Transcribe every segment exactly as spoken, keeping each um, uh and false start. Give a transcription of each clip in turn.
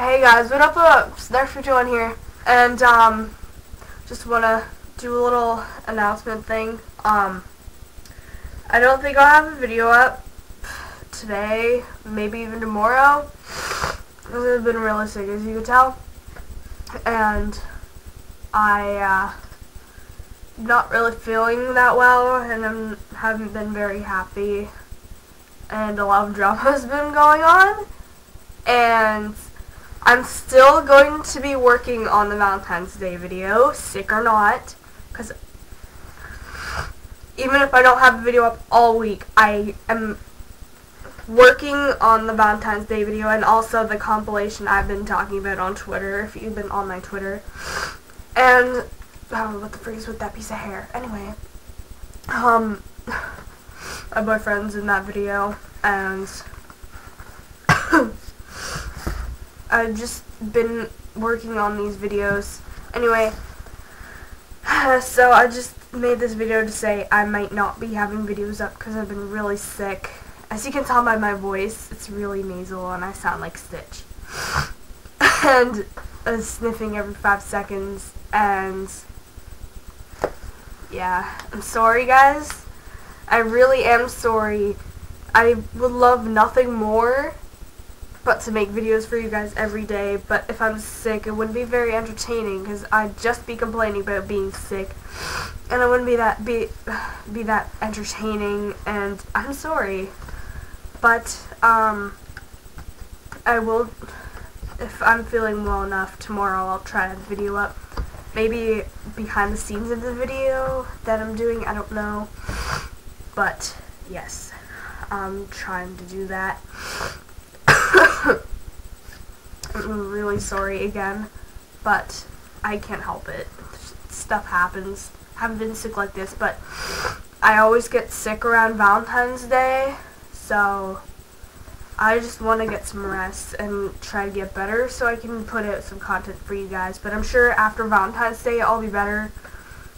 Hey guys, what up, uh, Snarf fifty-one here, and um, just want to do a little announcement thing. Um, I don't think I'll have a video up today, maybe even tomorrow, because I've been really sick, as you can tell, and I, uh, not really feeling that well, and I haven't been very happy, and a lot of drama has been going on, and I'm still going to be working on the Valentine's Day video, sick or not, because even if I don't have a video up all week, I am working on the Valentine's Day video and also the compilation I've been talking about on Twitter, if you've been on my Twitter. And, oh, what the freak is with that piece of hair? Anyway, um, my boyfriend's in that video, and I've just been working on these videos. Anyway, so I just made this video to say I might not be having videos up because I've been really sick. As you can tell by my voice, it's really nasal and I sound like Stitch. And I'm sniffing every five seconds, and yeah, I'm sorry guys. I really am sorry. I would love nothing more but to make videos for you guys every day, but if I'm sick, it wouldn't be very entertaining because I'd just be complaining about being sick, and I wouldn't be that be be that entertaining. And I'm sorry, but um, I will, if I'm feeling well enough tomorrow, I'll try to video up, maybe behind the scenes of the video that I'm doing. I don't know, but yes, I'm trying to do that. I'm really sorry again, but I can't help it. Stuff happens. I haven't been sick like this, but I always get sick around Valentine's Day, so I just want to get some rest and try to get better so I can put out some content for you guys. But I'm sure after Valentine's Day I'll be better,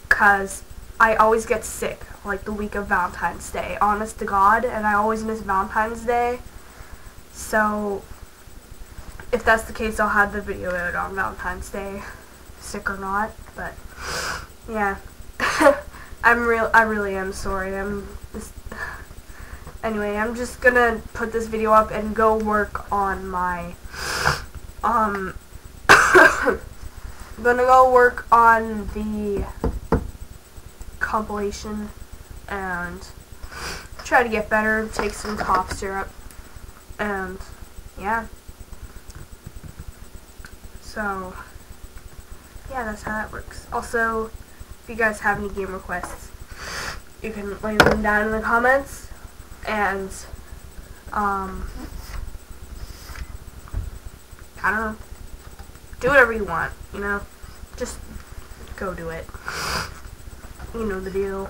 because I always get sick like the week of Valentine's Day, honest to God, and I always miss Valentine's Day. So if that's the case, I'll have the video out on Valentine's Day, sick or not. But yeah, I'm real. I really am sorry. I'm just anyway. I'm just gonna put this video up and go work on my um. I'm gonna go work on the compilation and try to get better. Take some cough syrup, and yeah. So, yeah, that's how that works. Also, if you guys have any game requests, you can leave them down in the comments, and, um, I don't know, do whatever you want, you know, just go do it, you know the deal,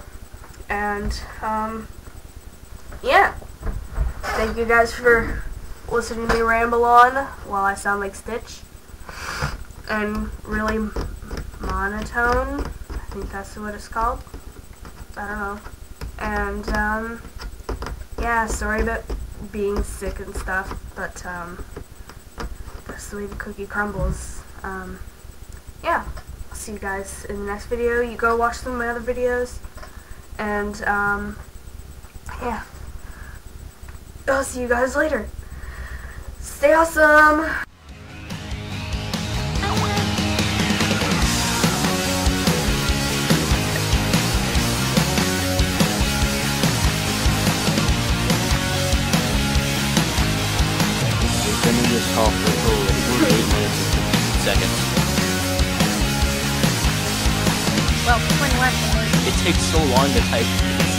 and, um, yeah, thank you guys for listening to me ramble on while I sound like Stitch, and really monotone, I think that's what it's called, I don't know, and, um, yeah, sorry about being sick and stuff, but, um, that's the way the cookie crumbles. Um, yeah, I'll see you guys in the next video. You go watch some of my other videos, and, um, yeah, I'll see you guys later. Stay awesome! Let me just call for oh, eight minutes and seconds. Well, twenty-one. It takes so long to type.